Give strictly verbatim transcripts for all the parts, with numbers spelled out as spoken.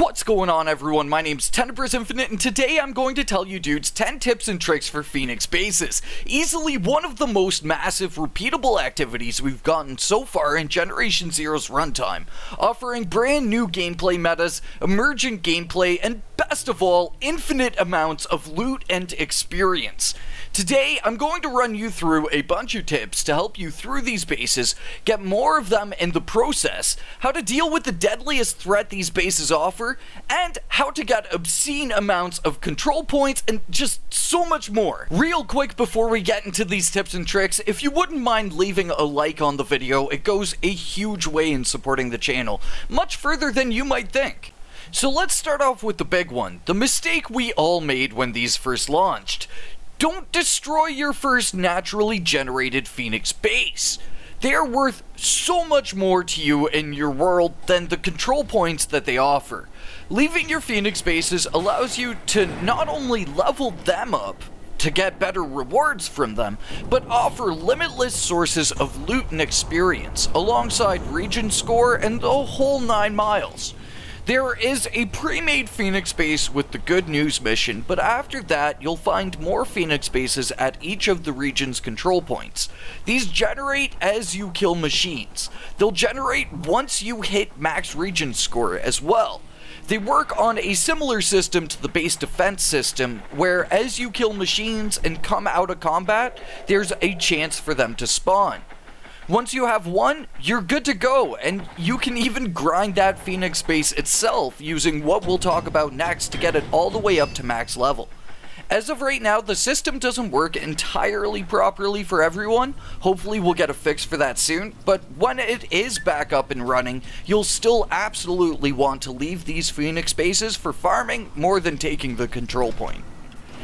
What's going on, everyone? My name's Tenebris Infinite, and today I'm going to tell you dudes ten tips and tricks for FNIX bases. Easily one of the most massive repeatable activities we've gotten so far in Generation Zero's runtime, offering brand new gameplay metas, emergent gameplay, and best of all, infinite amounts of loot and experience. Today, I'm going to run you through a bunch of tips to help you through these bases, get more of them in the process, how to deal with the deadliest threat these bases offer, and how to get obscene amounts of control points, and just so much more. Real quick before we get into these tips and tricks, if you wouldn't mind leaving a like on the video, it goes a huge way in supporting the channel, much further than you might think. So let's start off with the big one, the mistake we all made when these first launched. Don't destroy your first naturally generated FNIX base. They are worth so much more to you and your world than the control points that they offer. Leaving your FNIX bases allows you to not only level them up to get better rewards from them, but offer limitless sources of loot and experience, alongside region score and the whole nine miles. There is a pre-made FNIX base with the Good News mission, but after that you'll find more FNIX bases at each of the region's control points. These generate as you kill machines. They'll generate once you hit max region score as well. They work on a similar system to the base defense system, where as you kill machines and come out of combat, there's a chance for them to spawn. Once you have one, you're good to go, and you can even grind that FNIX base itself using what we'll talk about next to get it all the way up to max level. As of right now, the system doesn't work entirely properly for everyone. Hopefully we'll get a fix for that soon, but when it is back up and running, you'll still absolutely want to leave these FNIX bases for farming more than taking the control point.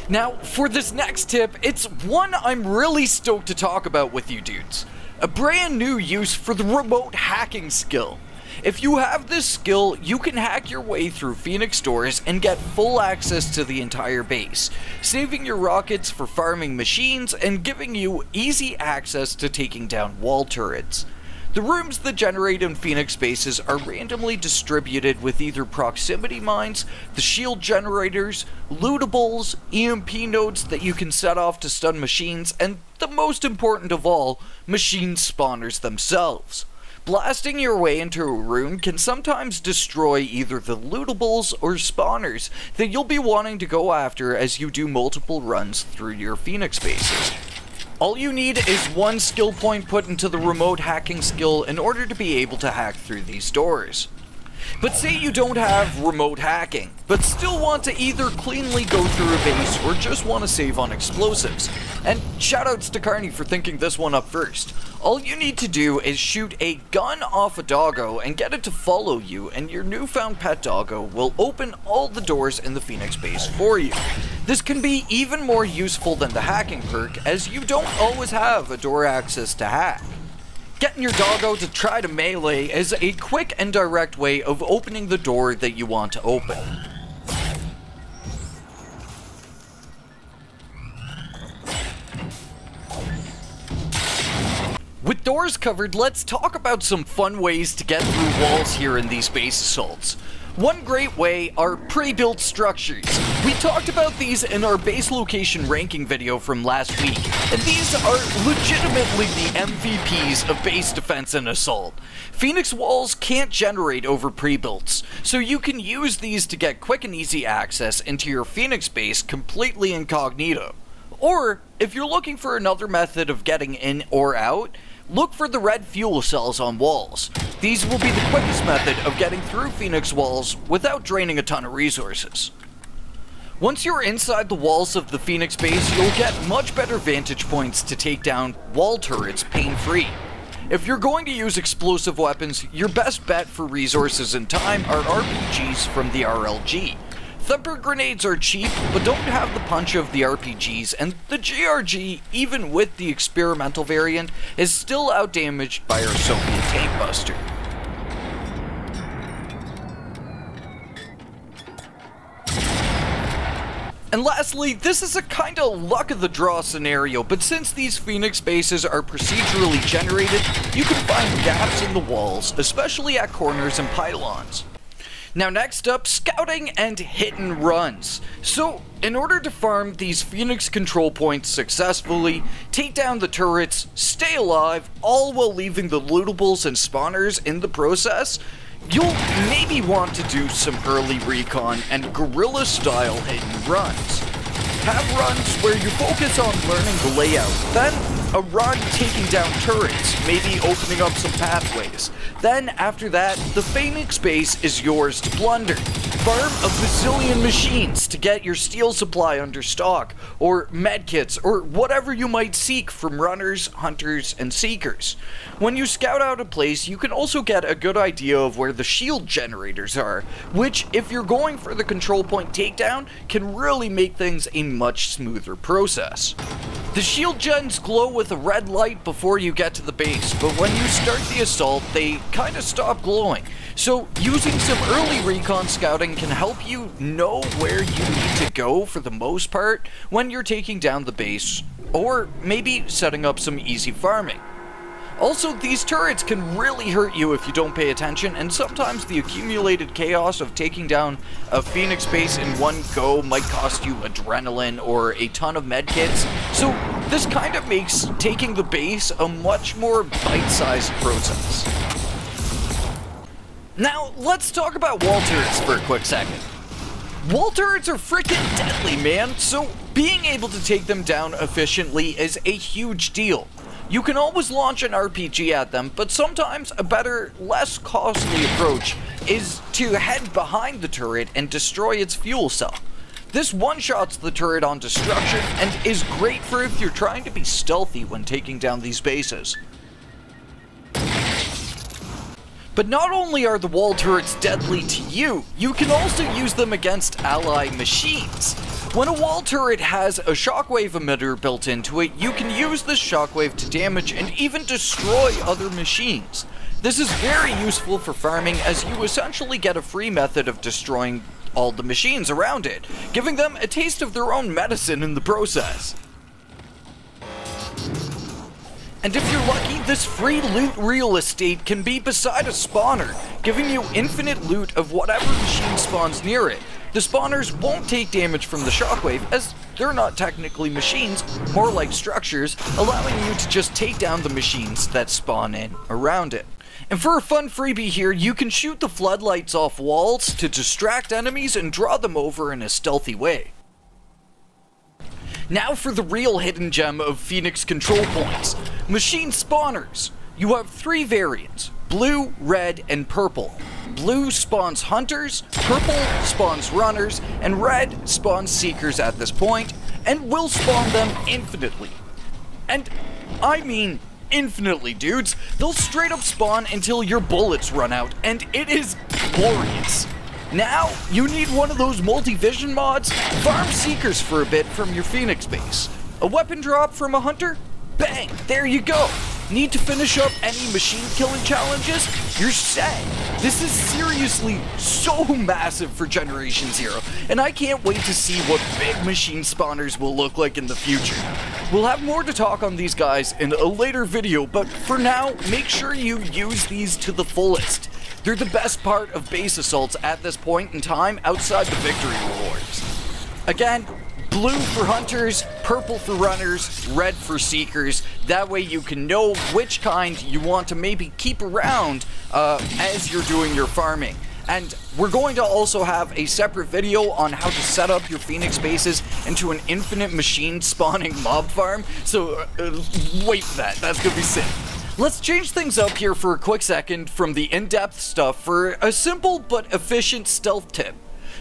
Now, for this next tip, it's one I'm really stoked to talk about with you dudes. A brand new use for the remote hacking skill. If you have this skill, you can hack your way through FNIX doors and get full access to the entire base, saving your rockets for farming machines and giving you easy access to taking down wall turrets. The rooms that generate in FNIX bases are randomly distributed with either proximity mines, the shield generators, lootables, E M P nodes that you can set off to stun machines, and the most important of all, machine spawners themselves. Blasting your way into a room can sometimes destroy either the lootables or spawners that you'll be wanting to go after as you do multiple runs through your FNIX bases. All you need is one skill point put into the remote hacking skill in order to be able to hack through these doors. But say you don't have remote hacking, but still want to either cleanly go through a base or just want to save on explosives. And shoutouts to Carney for thinking this one up first. All you need to do is shoot a gun off a doggo and get it to follow you, and your newfound pet doggo will open all the doors in the FNIX base for you. This can be even more useful than the hacking perk, as you don't always have a door access to hack. Getting your doggo to try to melee is a quick and direct way of opening the door that you want to open. With doors covered, let's talk about some fun ways to get through walls here in these base assaults. One great way are pre-built structures. We talked about these in our base location ranking video from last week, and these are legitimately the M V Ps of base defense and assault. FNIX walls can't generate over pre-builts, so you can use these to get quick and easy access into your FNIX base completely incognito. Or, if you're looking for another method of getting in or out, look for the red fuel cells on walls. These will be the quickest method of getting through FNIX walls without draining a ton of resources. Once you're inside the walls of the FNIX base, you'll get much better vantage points to take down wall turrets pain-free. If you're going to use explosive weapons, your best bet for resources and time are R P Gs from the R L G. Thumper grenades are cheap, but don't have the punch of the R P Gs, and the G R G, even with the experimental variant, is still outdamaged by our Soviet tank buster. And lastly, this is a kind of luck of the draw scenario, but since these FNIX bases are procedurally generated, you can find gaps in the walls, especially at corners and pylons. Now next up, scouting and hit and runs. So in order to farm these Phoenix control points successfully, take down the turrets, stay alive, all while leaving the lootables and spawners in the process, you'll maybe want to do some early recon and guerrilla style hit and runs. Have runs where you focus on learning the layout, then a run taking down turrets, maybe opening up some pathways. Then after that, the Phoenix base is yours to plunder. Farm a bazillion machines to get your steel supply under stock, or medkits, or whatever you might seek from runners, hunters, and seekers. When you scout out a place, you can also get a good idea of where the shield generators are, which, if you're going for the control point takedown, can really make things a much smoother process. The shield gens glow with a red light before you get to the base, but when you start the assault, they kinda stop glowing. So using some early recon scouting can help you know where you need to go for the most part when you're taking down the base, or maybe setting up some easy farming. Also, these turrets can really hurt you if you don't pay attention, and sometimes the accumulated chaos of taking down a Phoenix base in one go might cost you adrenaline or a ton of medkits, so this kind of makes taking the base a much more bite-sized process. Now, let's talk about wall turrets for a quick second. Wall turrets are freaking deadly, man, so being able to take them down efficiently is a huge deal. You can always launch an R P G at them, but sometimes a better, less costly approach is to head behind the turret and destroy its fuel cell. This one-shots the turret on destruction and is great for if you're trying to be stealthy when taking down these bases. But not only are the wall turrets deadly to you, you can also use them against ally machines. When a wall turret has a shockwave emitter built into it, you can use this shockwave to damage and even destroy other machines. This is very useful for farming as you essentially get a free method of destroying all the machines around it, giving them a taste of their own medicine in the process. And if you're lucky, this free loot real estate can be beside a spawner, giving you infinite loot of whatever machine spawns near it. The spawners won't take damage from the shockwave, as they're not technically machines, more like structures, allowing you to just take down the machines that spawn in around it. And for a fun freebie here, you can shoot the floodlights off walls to distract enemies and draw them over in a stealthy way. Now for the real hidden gem of Phoenix control points, machine spawners. You have three variants, blue, red, and purple. Blue spawns hunters, purple spawns runners, and red spawns seekers at this point, and will spawn them infinitely. And I mean infinitely, dudes. They'll straight up spawn until your bullets run out, and it is glorious. Now, you need one of those multi-vision mods, farm seekers for a bit from your Phoenix base. A weapon drop from a hunter? Bang, there you go. Need to finish up any machine killing challenges? You're set. This is seriously so massive for Generation Zero, and I can't wait to see what big machine spawners will look like in the future. We'll have more to talk on these guys in a later video, but for now, make sure you use these to the fullest. They're the best part of base assaults at this point in time outside the victory rewards. Again, blue for hunters, purple for runners, red for seekers. That way you can know which kind you want to maybe keep around uh, as you're doing your farming. And we're going to also have a separate video on how to set up your Phoenix bases into an infinite machine spawning mob farm. So uh, wait for that, that's gonna be sick. Let's change things up here for a quick second from the in-depth stuff for a simple but efficient stealth tip.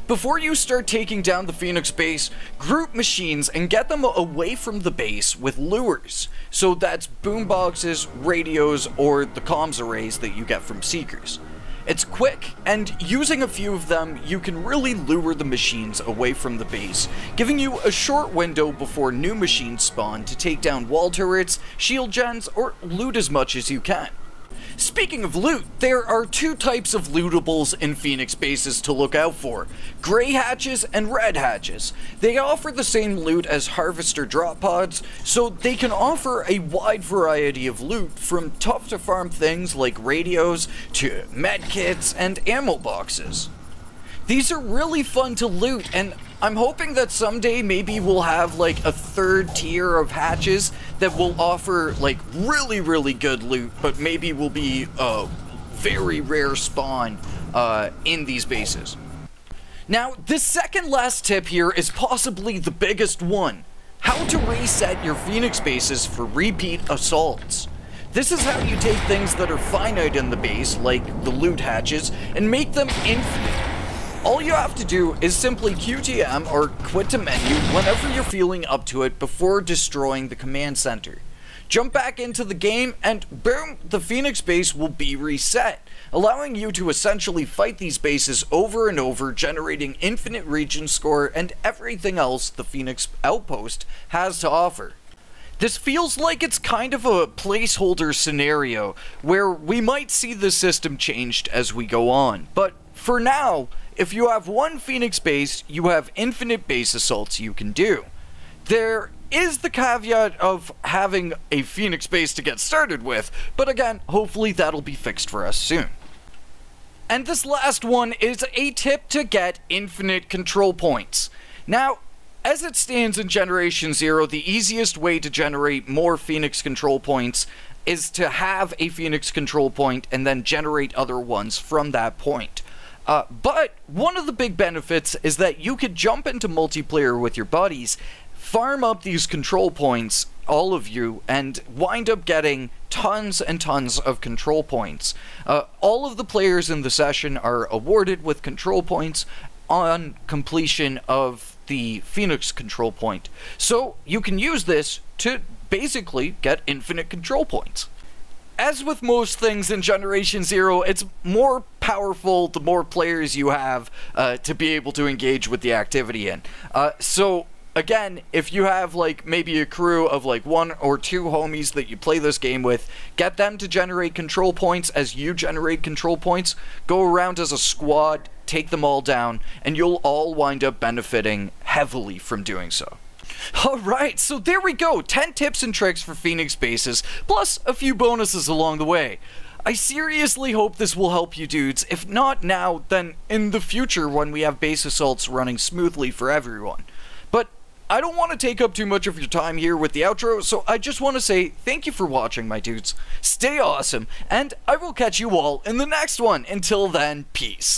Before you start taking down the Phoenix base, group machines and get them away from the base with lures. So that's boomboxes, radios, or the comms arrays that you get from seekers. It's quick, and using a few of them, you can really lure the machines away from the base, giving you a short window before new machines spawn to take down wall turrets, shield gens, or loot as much as you can. Speaking of loot, there are two types of lootables in Phoenix bases to look out for, grey hatches and red hatches. They offer the same loot as harvester drop pods, so they can offer a wide variety of loot from tough to farm things like radios to medkits and ammo boxes. These are really fun to loot, and I'm hoping that someday maybe we'll have like a third tier of hatches that will offer like really, really good loot, but maybe will be a very rare spawn uh, in these bases. Now, the second last tip here is possibly the biggest one. How to reset your Phoenix bases for repeat assaults. This is how you take things that are finite in the base, like the loot hatches, and make them infinite. All you have to do is simply Q T M or quit to menu whenever you're feeling up to it before destroying the command center. Jump back into the game and boom, the Phoenix base will be reset, allowing you to essentially fight these bases over and over, generating infinite region score and everything else the Phoenix outpost has to offer. This feels like it's kind of a placeholder scenario where we might see the system changed as we go on, but for now, if you have one Phoenix base, you have infinite base assaults you can do. There is the caveat of having a Phoenix base to get started with, but again, hopefully that'll be fixed for us soon. And this last one is a tip to get infinite control points. Now, as it stands in Generation Zero, the easiest way to generate more Phoenix control points is to have a Phoenix control point and then generate other ones from that point. Uh, but one of the big benefits is that you could jump into multiplayer with your buddies, farm up these control points, all of you, and wind up getting tons and tons of control points. Uh, all of the players in the session are awarded with control points on completion of the Phoenix control point. So you can use this to basically get infinite control points. As with most things in Generation Zero, it's more powerful the more players you have uh, to be able to engage with the activity in. Uh, so again, if you have like maybe a crew of like one or two homies that you play this game with, get them to generate control points as you generate control points, go around as a squad, take them all down, and you'll all wind up benefiting heavily from doing so. Alright, so there we go, ten tips and tricks for Phoenix bases, plus a few bonuses along the way. I seriously hope this will help you dudes, if not now, then in the future when we have base assaults running smoothly for everyone. But I don't want to take up too much of your time here with the outro, so I just want to say thank you for watching, my dudes, stay awesome, and I will catch you all in the next one. Until then, peace.